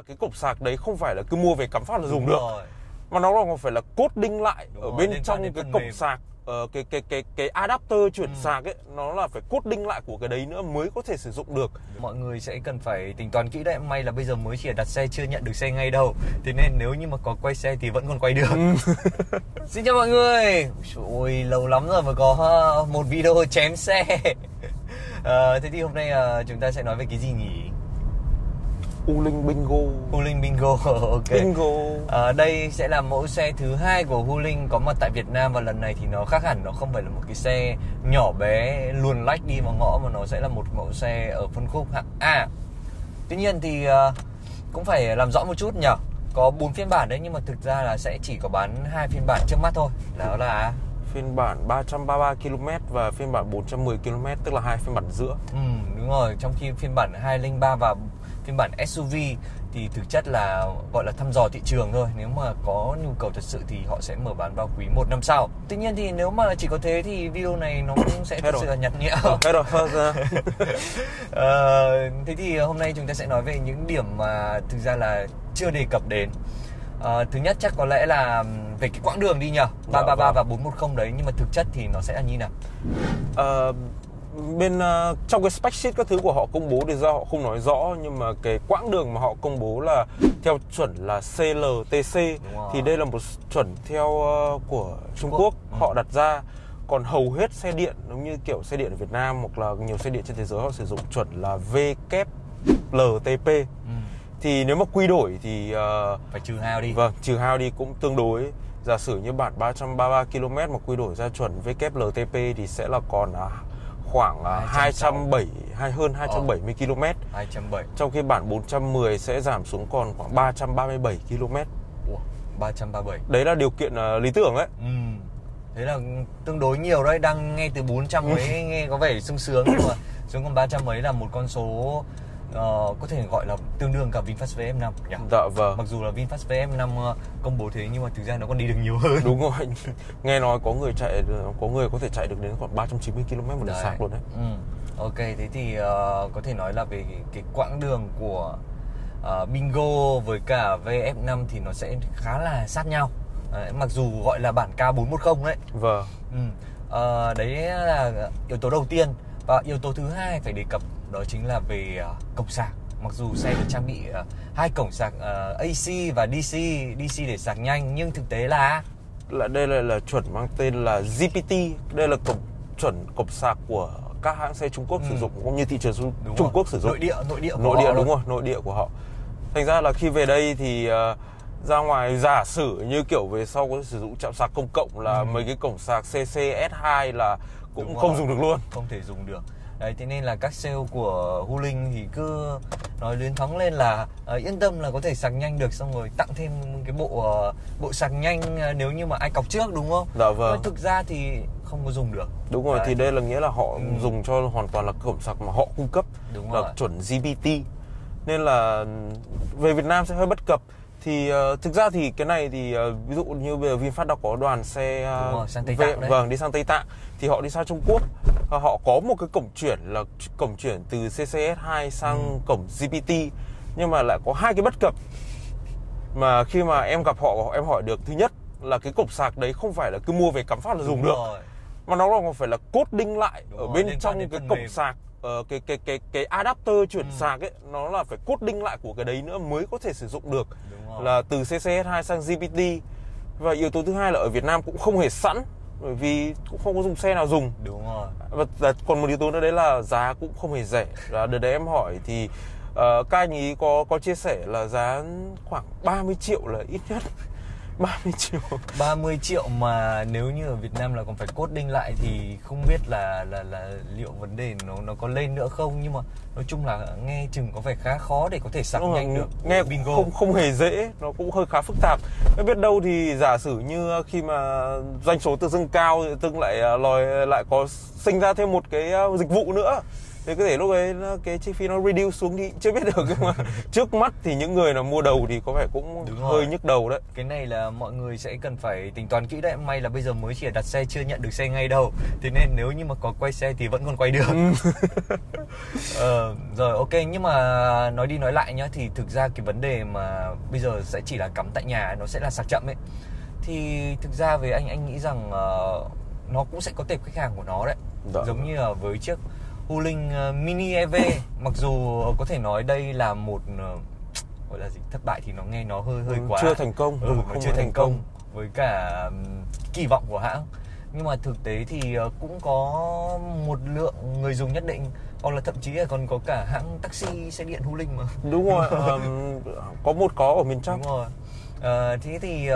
là cái cục sạc đấy không phải là cứ mua về cắm phát là dùng được, mà nó còn phải là cốt đinh lại ở bên trong cái cục sạc, cái adapter chuyển sạc ấy, nó là phải cốt đinh lại của cái đấy nữa mới có thể sử dụng được. Mọi người sẽ cần phải tính toán kỹ đấy. May là bây giờ mới chỉ đặt xe chưa nhận được xe ngay đâu, thế nên nếu như mà có quay xe thì vẫn còn quay được. Xin chào mọi người. Ôi, lâu lắm rồi mới có một video chém xe. Thế thì hôm nay chúng ta sẽ nói về cái gì nhỉ? Wuling Bingo. Wuling Bingo, ok. Bingo. Đây sẽ là mẫu xe thứ hai của Wuling có mặt tại Việt Nam, và lần này thì nó khác hẳn, nó không phải là một cái xe nhỏ bé luồn lách đi vào ngõ, mà nó sẽ là một mẫu xe ở phân khúc hạng A. Tuy nhiên thì cũng phải làm rõ một chút nhỉ. Có 4 phiên bản đấy, nhưng mà thực ra là sẽ chỉ có bán 2 phiên bản trước mắt thôi. Đó là phiên bản 333 km và phiên bản 410 km, tức là hai phiên bản giữa. Đúng rồi, trong khi phiên bản 203 và phiên bản SUV thì thực chất là gọi là thăm dò thị trường thôi. Nếu mà có nhu cầu thật sự thì họ sẽ mở bán vào quý 1 năm sau. Tuy nhiên thì nếu mà chỉ có thế thì video này nó cũng sẽ thật sự là nhạt nhẽo. Thế thì hôm nay chúng ta sẽ nói về những điểm mà thực ra là chưa đề cập đến. Thứ nhất chắc có lẽ là về cái quãng đường đi nhờ, 333 và 410 đấy, nhưng mà thực chất thì nó sẽ là như nào? Bên trong cái spec sheet các thứ của họ công bố thì do họ không nói rõ, nhưng mà cái quãng đường mà họ công bố là theo chuẩn là CLTC, thì đây là một chuẩn theo của Trung Quốc họ đặt ra. Còn hầu hết xe điện, giống như kiểu xe điện ở Việt Nam hoặc là nhiều xe điện trên thế giới, họ sử dụng chuẩn là WLTP. Thì nếu mà quy đổi thì phải trừ hao đi. Vâng, trừ hao đi cũng tương đối. Giả sử như bản 333 km mà quy đổi ra chuẩn WLTP thì sẽ là còn khoảng 270 km. 270. Trong khi bản 410 sẽ giảm xuống còn khoảng 337 km. Ủa, 337. Đấy là điều kiện lý tưởng đấy. Thế là tương đối nhiều đấy, đang nghe từ 400 mấy nghe có vẻ sung sướng, nhưng mà xuống còn 300 mấy là một con số có thể gọi là tương đương cả VinFast VF5 nhỉ? Dạ vâng. Mặc dù là VinFast VF5 công bố thế nhưng mà thực ra nó còn đi được nhiều hơn. Đúng rồi. Nghe nói có người chạy, có người có thể chạy được đến khoảng 390 km một giờ sạc luôn đấy. Ok, thế thì có thể nói là về cái quãng đường của Bingo với cả VF5 thì nó sẽ khá là sát nhau. Mặc dù gọi là bản K410 đấy. Vâng. Đấy là yếu tố đầu tiên, và yếu tố thứ hai phải đề cập đó chính là về cổng sạc. Mặc dù xe được trang bị hai cổng sạc AC và DC để sạc nhanh, nhưng thực tế là đây là chuẩn mang tên là GPT. Đây là chuẩn cổng sạc của các hãng xe Trung Quốc sử dụng, cũng như thị trường Trung Quốc sử dụng. Nội địa đúng rồi, nội địa của họ. Thành ra là khi về đây thì ra ngoài, giả sử như kiểu về sau có sử dụng trạm sạc công cộng là mấy cái cổng sạc CCS2 là cũng không dùng được luôn, không thể dùng được. Đấy, thế nên là các sale của Wuling thì cứ nói luyến thoáng lên là yên tâm là có thể sạc nhanh được, xong rồi tặng thêm cái bộ sạc nhanh nếu như mà ai cọc trước, đúng không? Dạ vâng. Nhưng thực ra thì không có dùng được. Đúng rồi. Đấy, thì đây là nghĩa là họ dùng cho hoàn toàn là cổng sạc mà họ cung cấp, đúng là chuẩn GPT. Nên là về Việt Nam sẽ hơi bất cập. Thì thực ra thì cái này thì ví dụ như bây giờ VinFast đã có đoàn xe đi sang Tây Tạng, thì họ đi sang Trung Quốc, họ có một cái cổng chuyển là cổng chuyển từ CCS2 sang cổng GPT, nhưng mà lại có hai cái bất cập mà khi mà em gặp họ em hỏi được. Thứ nhất là cái cổng sạc đấy không phải là cứ mua về cắm phát là dùng được, mà nó còn phải là cốt đinh lại ở bên trong cái cổng sạc. Cái adapter chuyển sạc ấy, nó là phải cốt đinh lại của cái đấy nữa mới có thể sử dụng được, là từ CCS2 sang GPT. Và yếu tố thứ hai là ở Việt Nam cũng không hề sẵn, bởi vì cũng không có dùng xe nào dùng. Đúng rồi. Và còn một yếu tố nữa đấy là giá cũng không hề rẻ. Là đợt đấy em hỏi thì các anh ý có chia sẻ là giá khoảng 30 triệu là ít nhất. 30 triệu mà nếu như ở Việt Nam là còn phải cốt đinh lại thì không biết là liệu vấn đề nó có lên nữa không, nhưng mà nói chung là nghe chừng có vẻ khá khó để có thể sạc nhanh được. Nghe Bingo không hề dễ, nó cũng hơi khá phức tạp. Em biết đâu thì giả sử như khi mà doanh số tự dưng cao, tự dưng lại có sinh ra thêm một cái dịch vụ nữa Thì có thể lúc ấy cái chi phí nó reduce xuống đi, chưa biết được. Nhưng mà trước mắt thì những người nào mua đầu thì có vẻ cũng hơi nhức đầu đấy. Cái này là mọi người sẽ cần phải tính toán kỹ đấy. May là bây giờ mới chỉ đặt xe, chưa nhận được xe ngay đâu. Thế nên nếu như mà có quay xe thì vẫn còn quay được. Rồi ok, nhưng mà nói đi nói lại nhá, thì thực ra cái vấn đề mà bây giờ sẽ chỉ là cắm tại nhà, nó sẽ là sạc chậm ấy. Thì thực ra về anh nghĩ rằng nó cũng sẽ có tệp khách hàng của nó đấy. Dạ. Giống như là với chiếc Wuling Mini EV, mặc dù có thể nói đây là một gọi là gì, thất bại thì nó nghe nó hơi quá. Chưa thành công. Chưa thành công với cả kỳ vọng của hãng. Nhưng mà thực tế thì cũng có một lượng người dùng nhất định, hoặc là thậm chí là còn có cả hãng taxi xe điện Wuling mà. Đúng rồi. có ở miền Trung. Đúng rồi. Thế thì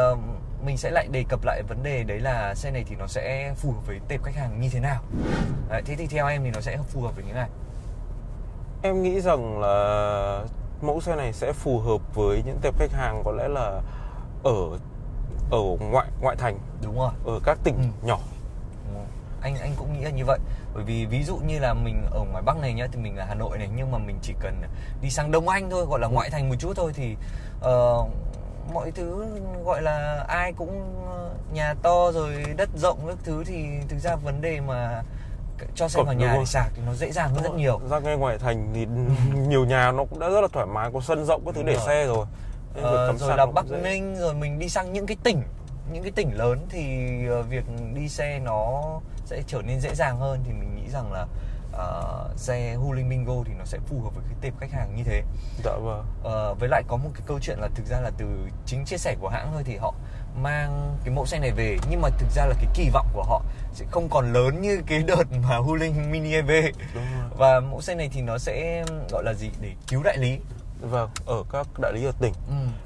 mình sẽ lại đề cập lại vấn đề đấy là xe này thì nó sẽ phù hợp với tệp khách hàng như thế nào. Thế thì theo em thì nó sẽ phù hợp với những ai? Em nghĩ rằng là mẫu xe này sẽ phù hợp với những tệp khách hàng có lẽ là ở ngoại thành. Đúng rồi. Ở các tỉnh nhỏ. Anh cũng nghĩ là như vậy. Bởi vì ví dụ như là mình ở ngoài Bắc này nhá, thì mình ở Hà Nội này, nhưng mà mình chỉ cần đi sang Đông Anh thôi, gọi là ngoại thành một chút thôi, thì mọi thứ gọi là ai cũng nhà to rồi đất rộng các thứ, thì thực ra vấn đề mà cho xe vào nhà để sạc thì nó dễ dàng hơn rất nhiều. Ra ngay ngoài thành thì nhiều nhà nó cũng đã rất là thoải mái, có sân rộng các thứ để xe rồi. Rồi là Bắc Ninh, rồi mình đi sang những cái tỉnh lớn thì việc đi xe nó sẽ trở nên dễ dàng hơn. Thì mình nghĩ rằng là xe Wuling Bingo thì nó sẽ phù hợp với cái tệp khách hàng như thế. Dạ vâng. Với lại có một cái câu chuyện là thực ra là từ chính chia sẻ của hãng thôi, thì họ mang cái mẫu xe này về, nhưng mà thực ra là cái kỳ vọng của họ sẽ không còn lớn như cái đợt mà Wuling Mini EV. Đúng rồi. Và mẫu xe này thì nó sẽ gọi là gì, để cứu đại lý. Vâng, ở các đại lý ở tỉnh.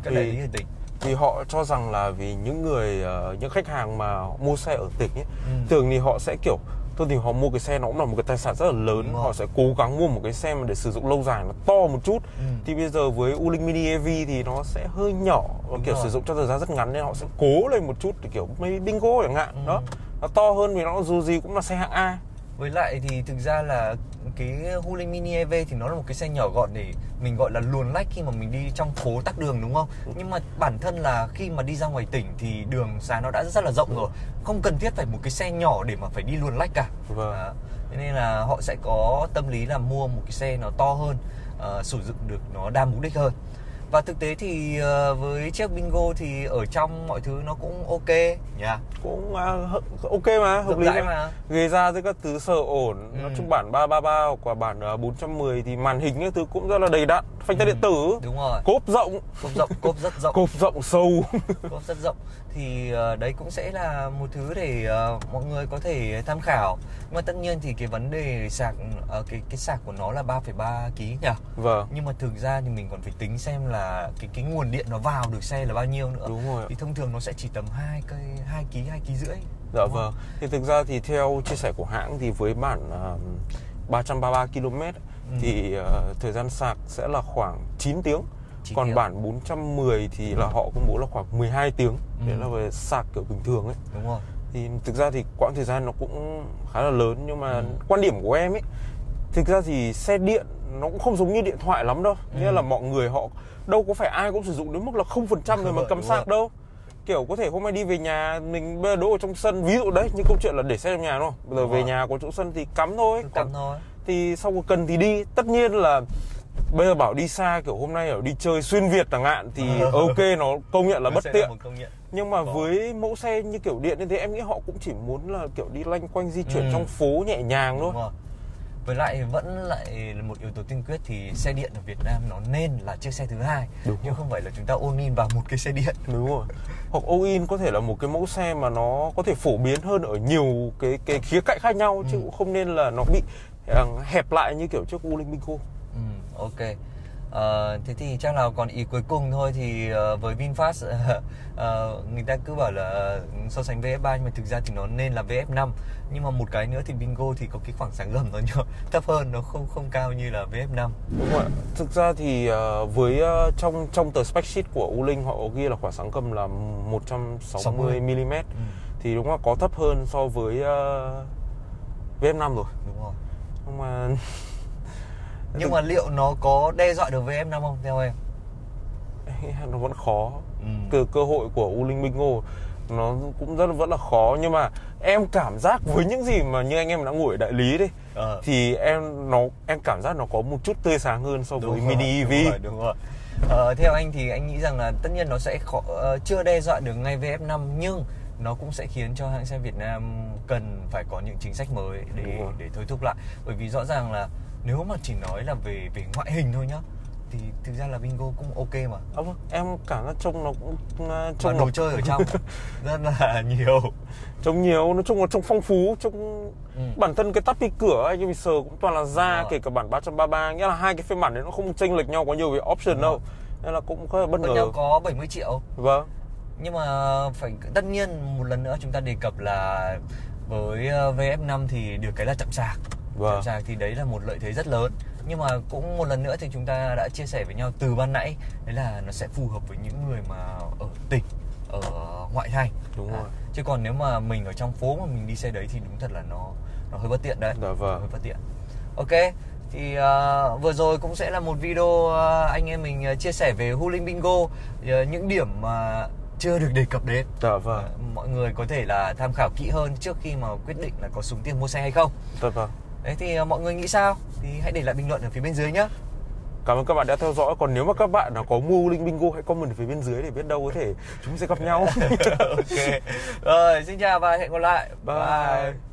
Các đại lý ở tỉnh. Vì họ cho rằng là vì những khách hàng mà mua xe ở tỉnh ấy, thường thì họ sẽ kiểu thôi thì họ mua cái xe nó cũng là một cái tài sản rất là lớn, họ sẽ cố gắng mua một cái xe mà để sử dụng lâu dài, nó to một chút. Thì bây giờ với Wuling Mini EV thì nó sẽ hơi nhỏ, kiểu sử dụng trong thời gian rất ngắn, nên họ sẽ cố lên một chút, thì kiểu mấy Bingo chẳng hạn đó, nó to hơn vì nó dù gì cũng là xe hạng A. Với lại thì thực ra là cái Wuling Mini EV thì nó là một cái xe nhỏ gọn để mình gọi là luồn lách khi mà mình đi trong phố tắc đường, đúng không? Nhưng mà bản thân là khi mà đi ra ngoài tỉnh thì đường xá nó đã rất là rộng rồi, không cần thiết phải một cái xe nhỏ để mà phải đi luồn lách cả. Nên là họ sẽ có tâm lý là mua một cái xe nó to hơn, sử dụng được nó đa mục đích hơn. Và thực tế thì với chiếc Bingo thì ở trong mọi thứ nó cũng ok nhỉ. Cũng ok mà, hợp lý mà. Ghế da với các thứ sờ ổn, nó chung bản 333 hoặc là bản 410 thì màn hình các thứ cũng rất là đầy đặn, phanh tay điện tử. Đúng rồi. Cốp rất rộng, cốp rất rộng. Thì đấy cũng sẽ là một thứ để mọi người có thể tham khảo. Nhưng mà tất nhiên thì cái vấn đề sạc, cái sạc của nó là 3,3 kg nhỉ. Vâng. Nhưng mà thực ra thì mình còn phải tính xem là cái nguồn điện nó vào được xe là bao nhiêu nữa. Đúng rồi. Thì thông thường nó sẽ chỉ tầm 2 kg rưỡi. Dạ vâng. Thì thực ra thì theo chia sẻ của hãng thì với bản 333 km thì thời gian sạc sẽ là khoảng 9 tiếng. Còn bản 410 thì là họ công bố là khoảng 12 tiếng. Đấy là về sạc kiểu bình thường ấy. Đúng rồi. Thì thực ra thì quãng thời gian nó cũng khá là lớn. Nhưng mà quan điểm của em ấy, thực ra thì xe điện nó cũng không giống như điện thoại lắm đâu. Nghĩa là mọi người họ đâu có phải ai cũng sử dụng đến mức là 0% rồi mà cắm sạc đâu. Kiểu có thể hôm nay đi về nhà mình đỗ ở trong sân, ví dụ đấy, như câu chuyện là để xe trong nhà đúng không? Bây giờ về nhà có chỗ sân thì cắm thôi. Thì sau cần thì đi. Tất nhiên là bây giờ bảo đi xa, kiểu hôm nay ở đi chơi xuyên Việt chẳng hạn, thì ok, nó công nhận là bất tiện. Nhưng mà với mẫu xe như kiểu điện như thế, em nghĩ họ cũng chỉ muốn là kiểu đi loanh quanh, di chuyển trong phố nhẹ nhàng thôi. Với lại vẫn lại là một yếu tố tiên quyết thì xe điện ở Việt Nam nó nên là chiếc xe thứ hai. Nhưng không phải là chúng ta all in vào một cái xe điện. Đúng rồi. Hoặc all in có thể là một cái mẫu xe mà nó có thể phổ biến hơn ở nhiều cái khía cạnh khác nhau, chứ cũng không nên là nó bị hẹp lại như kiểu chiếc Wuling Bingo. Ok. Thế thì chắc là còn ý cuối cùng thôi. Thì với VinFast người ta cứ bảo là so sánh VF3, nhưng mà thực ra thì nó nên là VF5. Nhưng mà một cái nữa thì Bingo thì có cái khoảng sáng gầm nó nhỏ, thấp hơn, nó không cao như là VF5. Đúng rồi. Thực ra thì với trong tờ spec sheet của Wuling họ ghi là khoảng sáng gầm là 160mm. Thì đúng là có thấp hơn so với VF5 rồi. Đúng rồi. Nhưng mà Nhưng mà liệu nó có đe dọa được VF5 không theo em? Nó vẫn khó. Từ cơ hội của Wuling Bingo nó cũng vẫn là khó, nhưng mà em cảm giác với những gì mà như anh em đã ngồi ở đại lý đấy thì em cảm giác nó có một chút tươi sáng hơn so với Mini EV. Đúng rồi. Theo anh thì anh nghĩ rằng là tất nhiên nó sẽ chưa đe dọa được ngay VF5, nhưng nó cũng sẽ khiến cho hãng xe Việt Nam cần phải có những chính sách mới để thôi thúc lại. Bởi vì rõ ràng là nếu mà chỉ nói là về ngoại hình thôi nhá, thì thực ra là Bingo cũng ok mà. Không, em cảm giác trông nó cũng trông đồ chơi ở trong rất là nhiều, trông nhiều, nói chung là trông phong phú, trông bản thân cái tắp đi cửa anh em sờ cũng toàn là da, kể cả bản 333, nghĩa là hai cái phiên bản đấy nó không chênh lệch nhau quá nhiều về option đâu, nên là cũng khá là bất ngờ. Có 70 triệu. Vâng. Nhưng mà phải, tất nhiên một lần nữa chúng ta đề cập là với VF5 thì được cái là chậm sạc. Chậm sạc thì đấy là một lợi thế rất lớn. Nhưng mà cũng một lần nữa thì chúng ta đã chia sẻ với nhau từ ban nãy, đấy là nó sẽ phù hợp với những người mà ở tỉnh, ở ngoại thành. Đúng rồi. Chứ còn nếu mà mình ở trong phố mà mình đi xe đấy thì đúng thật là nó hơi bất tiện đấy. Dạ vâng. Hơi bất tiện. Ok, thì vừa rồi cũng sẽ là một video anh em mình chia sẻ về Wuling Bingo, những điểm mà chưa được đề cập đến. Dạ vâng. Mọi người có thể là tham khảo kỹ hơn trước khi mà quyết định là có súng tiền mua xe hay không. Dạ vâng. Đấy thì mọi người nghĩ sao thì hãy để lại bình luận ở phía bên dưới nhé. Cảm ơn các bạn đã theo dõi. Còn nếu mà các bạn nào có mua Wuling Bingo hãy comment ở phía bên dưới để biết đâu có thể chúng sẽ gặp nhau. Ok. Rồi, xin chào và hẹn gặp lại. Bye. Bye.